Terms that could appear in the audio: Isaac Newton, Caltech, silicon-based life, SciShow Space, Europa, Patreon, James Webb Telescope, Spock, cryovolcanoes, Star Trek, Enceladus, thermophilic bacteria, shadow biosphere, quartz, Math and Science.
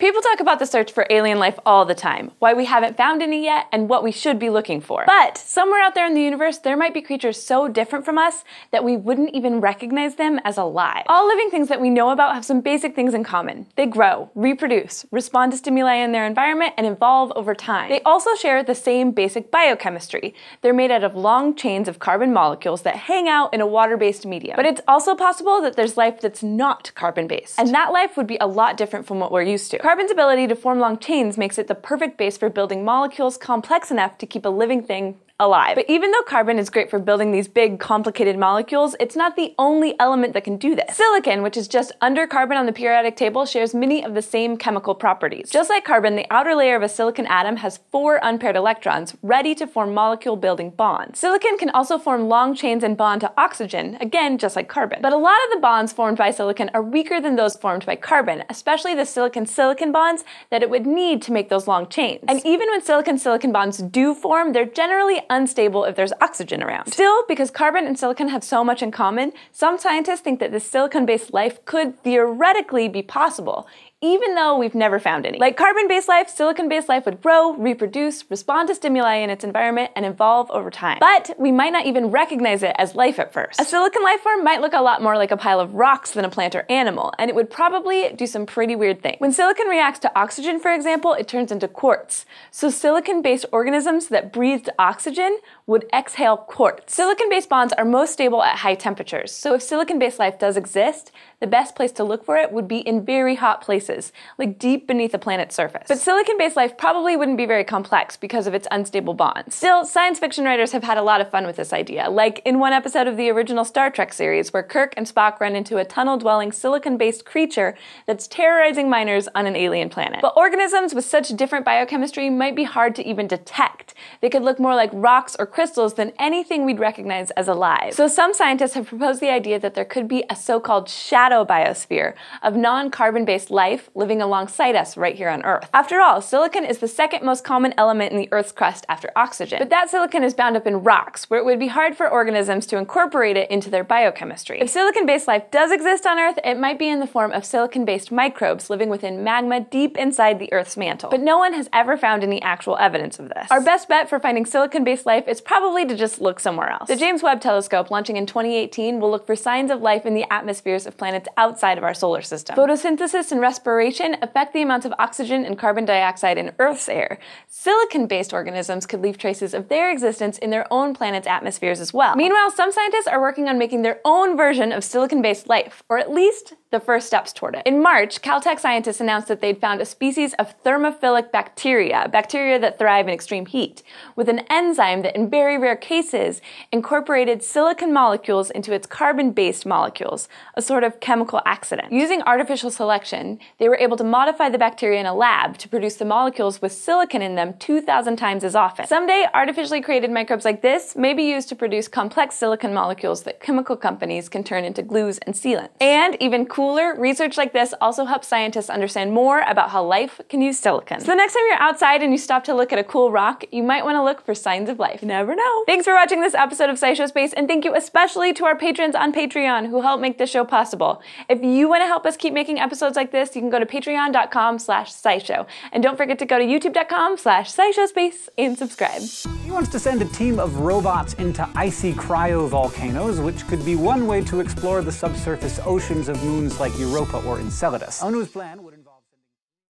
People talk about the search for alien life all the time, why we haven't found any yet, and what we should be looking for. But somewhere out there in the universe, there might be creatures so different from us that we wouldn't even recognize them as alive. All living things that we know about have some basic things in common. They grow, reproduce, respond to stimuli in their environment, and evolve over time. They also share the same basic biochemistry. They're made out of long chains of carbon molecules that hang out in a water-based medium. But it's also possible that there's life that's not carbon-based, and that life would be a lot different from what we're used to. Carbon's ability to form long chains makes it the perfect base for building molecules complex enough to keep a living thing alive. But even though carbon is great for building these big, complicated molecules, it's not the only element that can do this. Silicon, which is just under carbon on the periodic table, shares many of the same chemical properties. Just like carbon, the outer layer of a silicon atom has 4 unpaired electrons, ready to form molecule-building bonds. Silicon can also form long chains and bond to oxygen, again, just like carbon. But a lot of the bonds formed by silicon are weaker than those formed by carbon, especially the silicon-silicon bonds that it would need to make those long chains. And even when silicon-silicon bonds do form, they're generally unstable if there's oxygen around. Still, because carbon and silicon have so much in common, some scientists think that this silicon-based life could theoretically be possible, even though we've never found any. Like carbon-based life, silicon-based life would grow, reproduce, respond to stimuli in its environment, and evolve over time. But we might not even recognize it as life at first. A silicon life form might look a lot more like a pile of rocks than a plant or animal, and it would probably do some pretty weird things. When silicon reacts to oxygen, for example, it turns into quartz. So silicon-based organisms that breathed oxygen would exhale quartz. Silicon-based bonds are most stable at high temperatures, so if silicon-based life does exist, the best place to look for it would be in very hot places, like deep beneath the planet's surface. But silicon-based life probably wouldn't be very complex because of its unstable bonds. Still, science fiction writers have had a lot of fun with this idea, like in one episode of the original Star Trek series where Kirk and Spock run into a tunnel-dwelling silicon-based creature that's terrorizing miners on an alien planet. But organisms with such different biochemistry might be hard to even detect. They could look more like rocks or crystals than anything we'd recognize as alive. So some scientists have proposed the idea that there could be a so-called shadow biosphere of non-carbon-based life living alongside us right here on Earth. After all, silicon is the second most common element in the Earth's crust after oxygen. But that silicon is bound up in rocks, where it would be hard for organisms to incorporate it into their biochemistry. If silicon-based life does exist on Earth, it might be in the form of silicon-based microbes living within magma deep inside the Earth's mantle. But no one has ever found any actual evidence of this. Our best bet for finding silicon-based life is probably to just look somewhere else. The James Webb Telescope, launching in 2018, will look for signs of life in the atmospheres of planets outside of our solar system. Photosynthesis and respiration affect the amounts of oxygen and carbon dioxide in Earth's air. Silicon-based organisms could leave traces of their existence in their own planet's atmospheres as well. Meanwhile, some scientists are working on making their own version of silicon-based life, or at least the first steps toward it. In March, Caltech scientists announced that they'd found a species of thermophilic bacteria that thrive in extreme heat, with an enzyme that in very rare cases incorporated silicon molecules into its carbon-based molecules, a sort of chemical accident. Using artificial selection, they were able to modify the bacteria in a lab to produce the molecules with silicon in them 2,000 times as often. Someday, artificially created microbes like this may be used to produce complex silicon molecules that chemical companies can turn into glues and sealants. And even cooler, research like this also helps scientists understand more about how life can use silicon. So the next time you're outside and you stop to look at a cool rock, you might want to look for signs of life. You never know. Thanks for watching this episode of SciShow Space, and thank you especially to our patrons on Patreon who help make this show possible. If you want to help us keep making episodes like this, you can go to patreon.com/scishow. And don't forget to go to youtube.com/scishowspace and subscribe. He wants to send a team of robots into icy cryovolcanoes, which could be one way to explore the subsurface oceans of moons like Europa or Enceladus. Onu's plan would involve